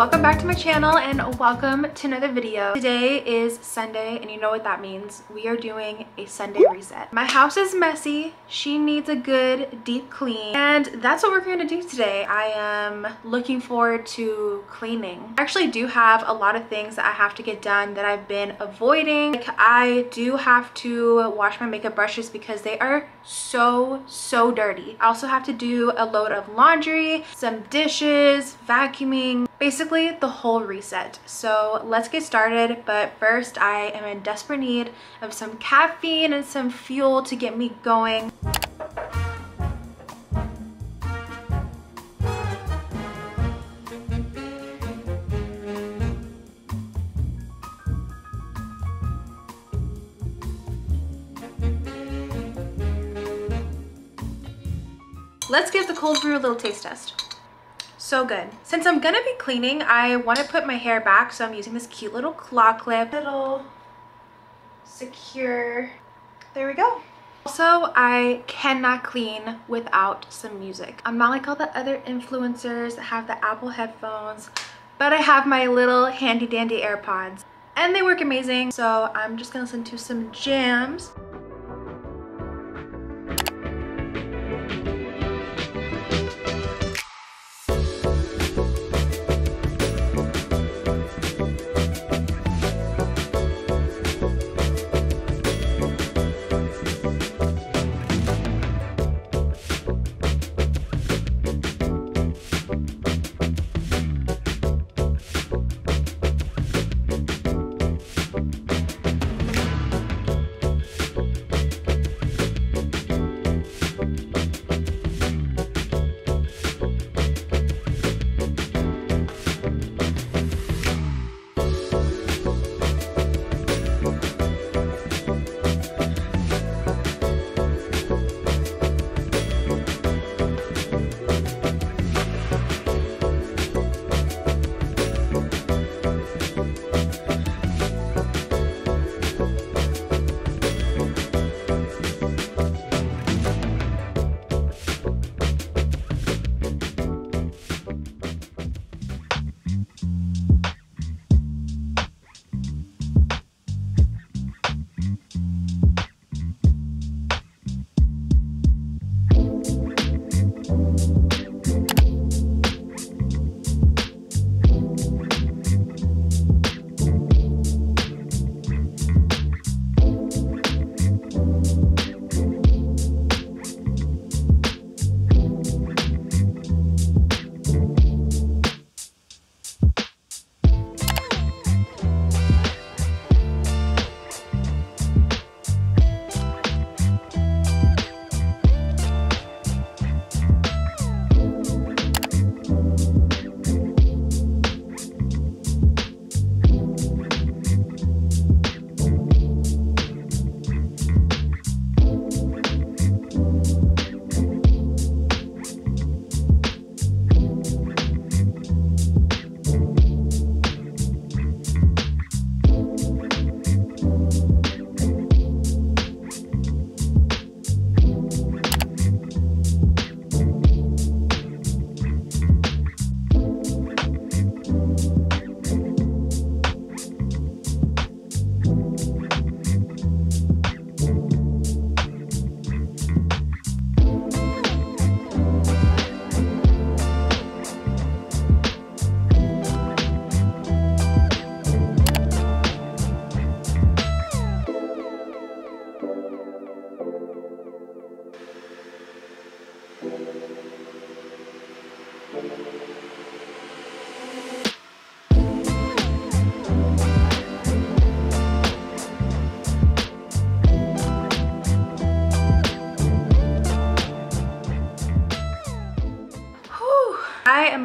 welcome back to my channel and welcome to another video. Today is Sunday and you know what that means. We are doing a Sunday reset. My house is messy. She needs a good deep clean and that's what we're going to do today. I am looking forward to cleaning. I actually do have a lot of things that I have to get done that I've been avoiding. Like I do have to wash my makeup brushes because they are so dirty. I also have to do a load of laundry, some dishes, vacuuming, basically the whole reset. So let's get started, but first I am in desperate need of some caffeine and some fuel to get me going. Let's give the cold brew a little taste test. So good. Since I'm gonna be cleaning, I want to put my hair back, so I'm using this cute little claw clip. Little secure. There we go. Also, I cannot clean without some music. I'm not like all the other influencers that have the Apple headphones, but I have my little handy dandy AirPods and they work amazing. So I'm just gonna listen to some jams.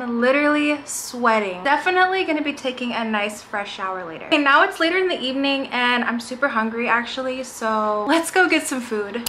Literally sweating. Definitely gonna be taking a nice fresh shower later. Okay, now it's later in the evening and I'm super hungry actually, so let's go get some food.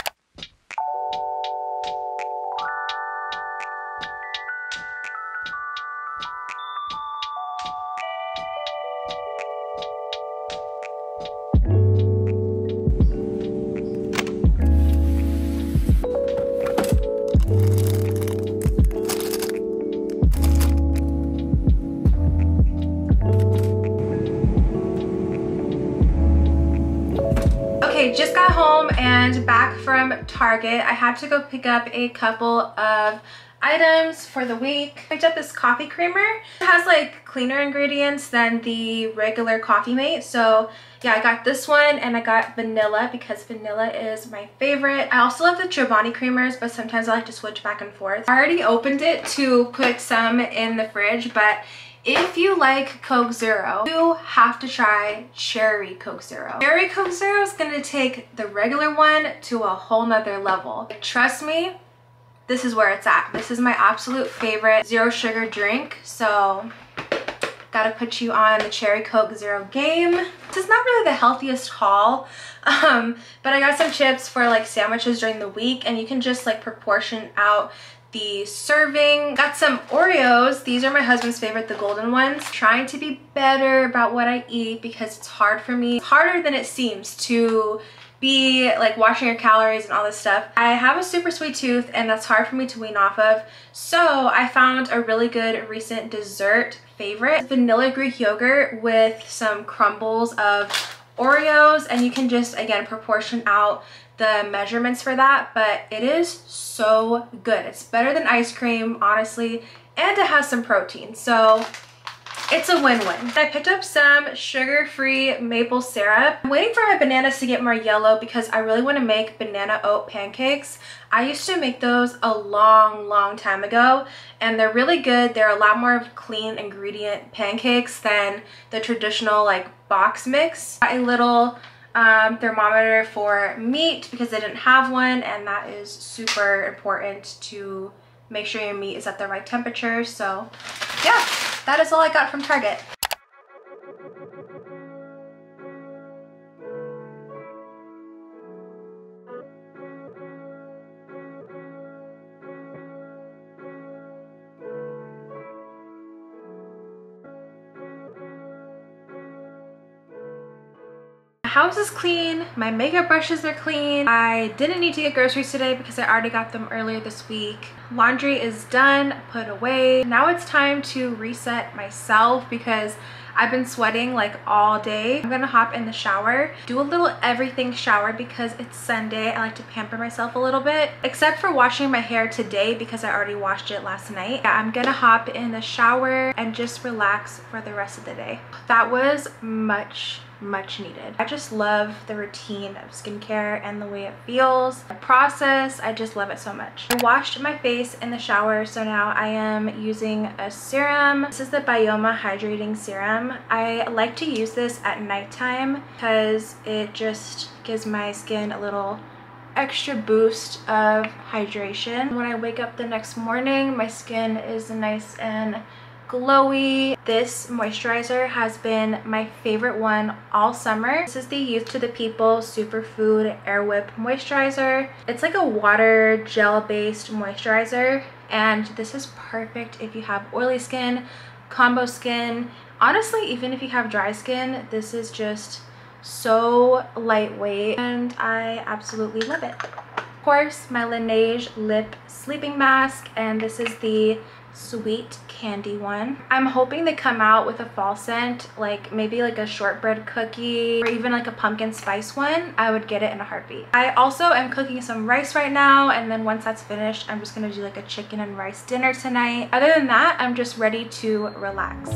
just got home and back from Target. I had to go pick up a couple of items for the week. I picked up this coffee creamer. It has like cleaner ingredients than the regular Coffee Mate. So yeah, I got this one and I got vanilla because vanilla is my favorite. I also love the Trebani creamers, but sometimes I like to switch back and forth. I already opened it to put some in the fridge, but if you like Coke Zero, you have to try Cherry Coke Zero. Cherry Coke Zero is gonna take the regular one to a whole nother level. Trust me, this is where it's at. This is my absolute favorite zero sugar drink, so gotta put you on the Cherry Coke Zero game. This is not really the healthiest haul, but I got some chips for like sandwiches during the week, and you can just like proportion out the serving. Got some Oreos. These are my husband's favorite, the golden ones. Trying to be better about what I eat because it's hard for me. It's harder than it seems to be like watching your calories and all this stuff. I have a super sweet tooth and that's hard for me to wean off of. So I found a really good recent dessert favorite, vanilla Greek yogurt with some crumbles of Oreos, and you can just again proportion out the measurements for that, but it is so good. It's better than ice cream, honestly, and it has some protein, so it's a win-win. I picked up some sugar-free maple syrup. I'm waiting for my bananas to get more yellow because I really want to make banana oat pancakes. I used to make those a long time ago, and they're really good. They're a lot more of clean ingredient pancakes than the traditional like box mix. Got a little thermometer for meat because I didn't have one, and that is super important to make sure your meat is at the right temperature. So yeah, that is all I got from Target. My house is clean, my makeup brushes are clean. I didn't need to get groceries today because I already got them earlier this week. Laundry is done, put away. Now it's time to reset myself because I've been sweating like all day. I'm gonna hop in the shower, do a little everything shower because it's Sunday. I like to pamper myself a little bit, except for washing my hair today because I already washed it last night. Yeah, I'm gonna hop in the shower and just relax for the rest of the day. That was much needed. I just love the routine of skincare and the way it feels, the process. I just love it so much. I washed my face in the shower, so now I am using a serum. This is the Bioma Hydrating Serum. I like to use this at nighttime because it just gives my skin a little extra boost of hydration. When I wake up the next morning, my skin is nice and glowy. This moisturizer has been my favorite one all summer. This is the Youth to the People Superfood Air Whip Moisturizer. It's like a water gel based moisturizer, and this is perfect if you have oily skin, combo skin. Honestly, even if you have dry skin, this is just so lightweight and I absolutely love it. Of course, my Laneige Lip Sleeping Mask, and this is the sweet candy one. I'm hoping they come out with a fall scent, like maybe like a shortbread cookie or even like a pumpkin spice one. I would get it in a heartbeat. I also am cooking some rice right now, and then once that's finished, I'm just gonna do like a chicken and rice dinner tonight. Other than that, I'm just ready to relax.